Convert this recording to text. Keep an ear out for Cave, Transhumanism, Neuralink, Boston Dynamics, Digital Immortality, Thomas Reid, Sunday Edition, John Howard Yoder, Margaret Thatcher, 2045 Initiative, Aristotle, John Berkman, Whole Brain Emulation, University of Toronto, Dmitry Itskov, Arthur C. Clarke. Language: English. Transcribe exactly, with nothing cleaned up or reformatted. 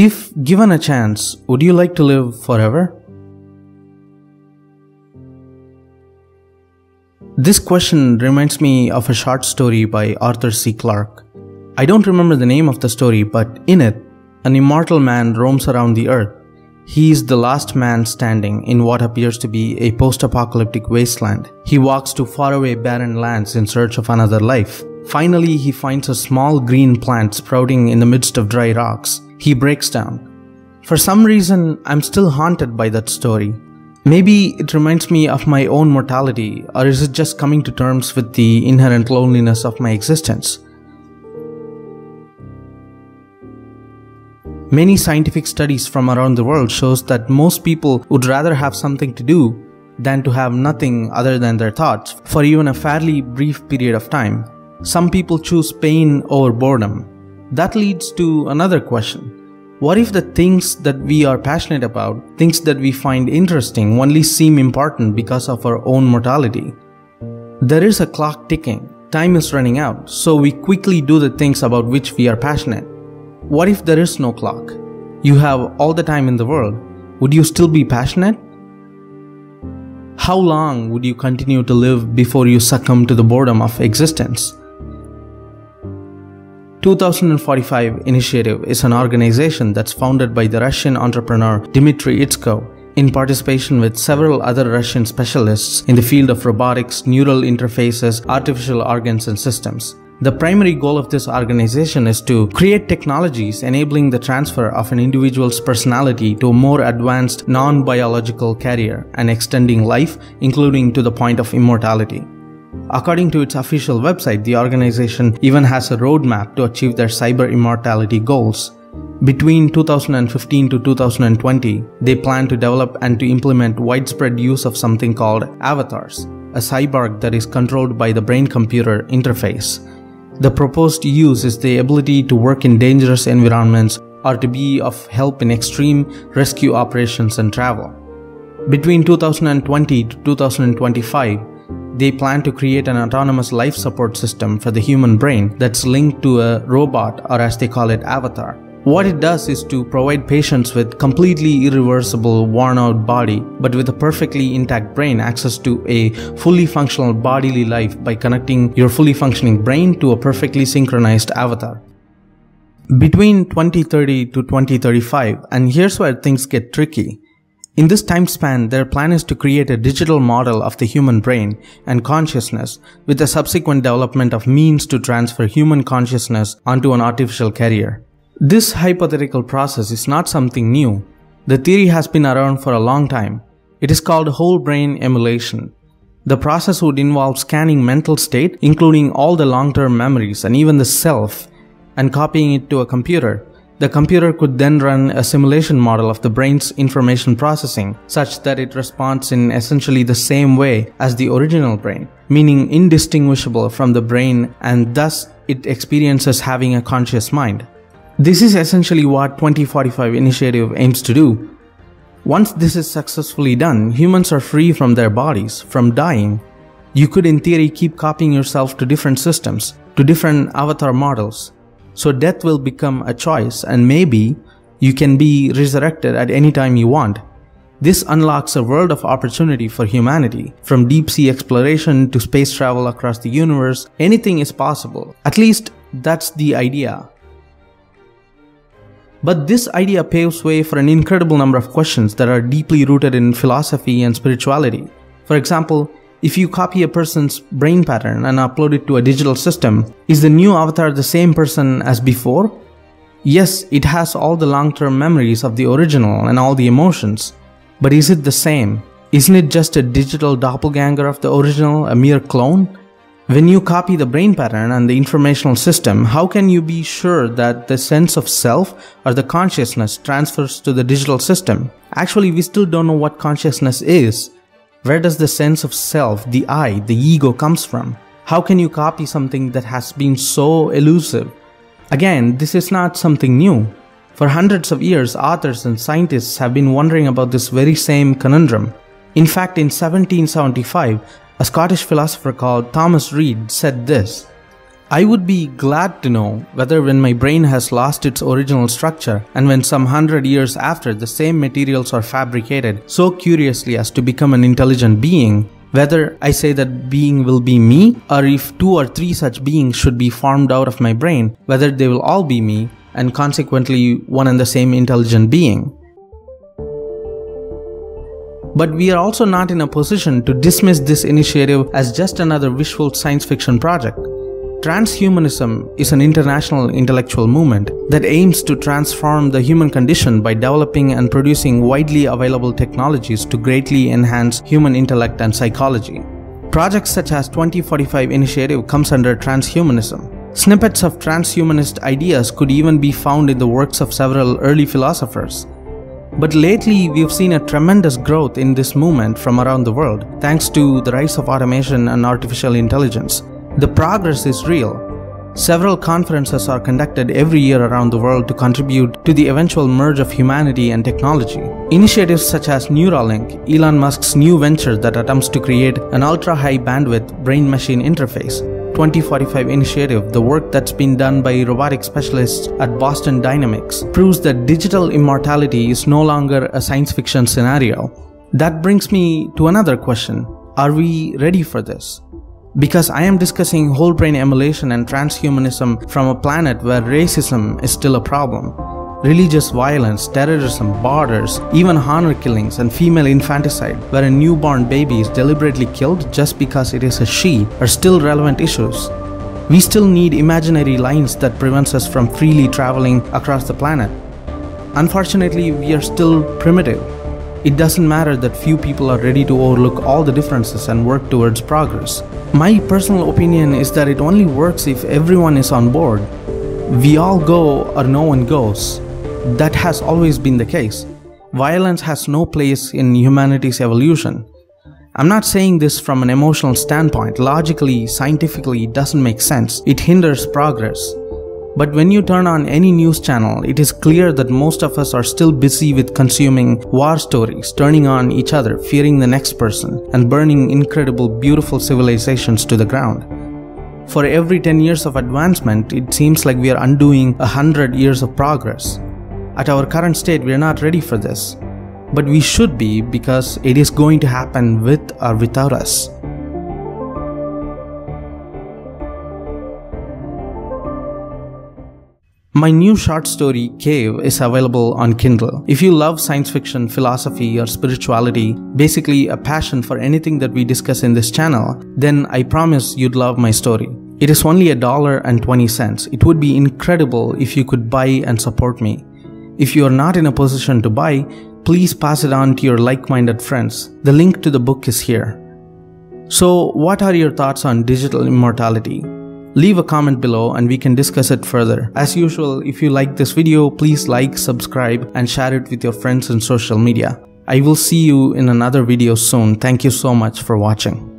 If given a chance, would you like to live forever? This question reminds me of a short story by Arthur C. Clarke. I don't remember the name of the story, but in it, an immortal man roams around the earth. He is the last man standing in what appears to be a post-apocalyptic wasteland. He walks to faraway barren lands in search of another life. Finally, he finds a small green plant sprouting in the midst of dry rocks. He breaks down. For some reason, I'm still haunted by that story. Maybe it reminds me of my own mortality, or is it just coming to terms with the inherent loneliness of my existence? Many scientific studies from around the world shows that most people would rather have something to do than to have nothing other than their thoughts for even a fairly brief period of time. Some people choose pain over boredom. That leads to another question. What if the things that we are passionate about, things that we find interesting, only seem important because of our own mortality? There is a clock ticking. Time is running out, so we quickly do the things about which we are passionate. What if there is no clock? You have all the time in the world. Would you still be passionate? How long would you continue to live before you succumb to the boredom of existence? twenty forty-five Initiative is an organization that's founded by the Russian entrepreneur Dmitry Itskov in participation with several other Russian specialists in the field of robotics, neural interfaces, artificial organs and systems. The primary goal of this organization is to create technologies enabling the transfer of an individual's personality to a more advanced non-biological carrier and extending life, including to the point of immortality. According to its official website, the organization even has a roadmap to achieve their cyber immortality goals. Between two thousand fifteen to two thousand twenty, they plan to develop and to implement widespread use of something called avatars, a cyborg that is controlled by the brain-computer interface. The proposed use is the ability to work in dangerous environments or to be of help in extreme rescue operations and travel. Between two thousand twenty to two thousand twenty-five, they plan to create an autonomous life support system for the human brain that's linked to a robot, or as they call it, avatar. What it does is to provide patients with completely irreversible, worn-out body, but with a perfectly intact brain, access to a fully functional bodily life by connecting your fully functioning brain to a perfectly synchronized avatar. Between twenty thirty to twenty thirty-five, and here's where things get tricky. In this time span, their plan is to create a digital model of the human brain and consciousness with the subsequent development of means to transfer human consciousness onto an artificial carrier. This hypothetical process is not something new. The theory has been around for a long time. It is called whole brain emulation. The process would involve scanning mental state, including all the long-term memories and even the self, and copying it to a computer. The computer could then run a simulation model of the brain's information processing such that it responds in essentially the same way as the original brain, meaning indistinguishable from the brain, and thus it experiences having a conscious mind. This is essentially what twenty forty-five Initiative aims to do. Once this is successfully done, humans are free from their bodies, from dying. You could in theory keep copying yourself to different systems, to different avatar models. So death will become a choice, and maybe you can be resurrected at any time you want. This unlocks a world of opportunity for humanity. From deep-sea exploration to space travel across the universe, anything is possible. At least that's the idea. But this idea paves way for an incredible number of questions that are deeply rooted in philosophy and spirituality. For example, if you copy a person's brain pattern and upload it to a digital system, is the new avatar the same person as before? Yes, it has all the long-term memories of the original and all the emotions. But is it the same? Isn't it just a digital doppelganger of the original, a mere clone? When you copy the brain pattern and the informational system, how can you be sure that the sense of self or the consciousness transfers to the digital system? Actually, we still don't know what consciousness is. Where does the sense of self, the I, the ego comes from? How can you copy something that has been so elusive? Again, this is not something new. For hundreds of years, authors and scientists have been wondering about this very same conundrum. In fact, in seventeen seventy-five, a Scottish philosopher called Thomas Reid said this: I would be glad to know whether when my brain has lost its original structure and when some hundred years after the same materials are fabricated so curiously as to become an intelligent being, whether I say that being will be me, or if two or three such beings should be formed out of my brain, whether they will all be me and consequently one and the same intelligent being. But we are also not in a position to dismiss this initiative as just another wishful science fiction project. Transhumanism is an international intellectual movement that aims to transform the human condition by developing and producing widely available technologies to greatly enhance human intellect and psychology. Projects such as twenty forty-five Initiative comes under transhumanism. Snippets of transhumanist ideas could even be found in the works of several early philosophers. But lately, we've seen a tremendous growth in this movement from around the world, thanks to the rise of automation and artificial intelligence. The progress is real. Several conferences are conducted every year around the world to contribute to the eventual merge of humanity and technology. Initiatives such as Neuralink, Elon Musk's new venture that attempts to create an ultra-high bandwidth brain-machine interface, twenty forty-five Initiative, the work that's been done by robotic specialists at Boston Dynamics, proves that digital immortality is no longer a science fiction scenario. That brings me to another question. Are we ready for this? Because I am discussing whole brain emulation and transhumanism from a planet where racism is still a problem. Religious violence, terrorism, borders, even honor killings and female infanticide, where a newborn baby is deliberately killed just because it is a she, are still relevant issues. We still need imaginary lines that prevents us from freely traveling across the planet. Unfortunately, we are still primitive. It doesn't matter that few people are ready to overlook all the differences and work towards progress. My personal opinion is that it only works if everyone is on board. We all go or no one goes. That has always been the case. Violence has no place in humanity's evolution. I'm not saying this from an emotional standpoint. Logically, scientifically, it doesn't make sense. It hinders progress. But when you turn on any news channel, it is clear that most of us are still busy with consuming war stories, turning on each other, fearing the next person, and burning incredible, beautiful civilizations to the ground. For every ten years of advancement, it seems like we are undoing a hundred years of progress. At our current state, we are not ready for this. But we should be, because it is going to happen with or without us. My new short story, Cave, is available on Kindle. If you love science fiction, philosophy, or spirituality, basically a passion for anything that we discuss in this channel, then I promise you'd love my story. It is only a dollar and twenty cents. It would be incredible if you could buy and support me. If you are not in a position to buy, please pass it on to your like-minded friends. The link to the book is here. So, what are your thoughts on digital immortality? Leave a comment below and we can discuss it further. As usual, if you like this video, please like, subscribe, and share it with your friends on social media. I will see you in another video soon. Thank you so much for watching.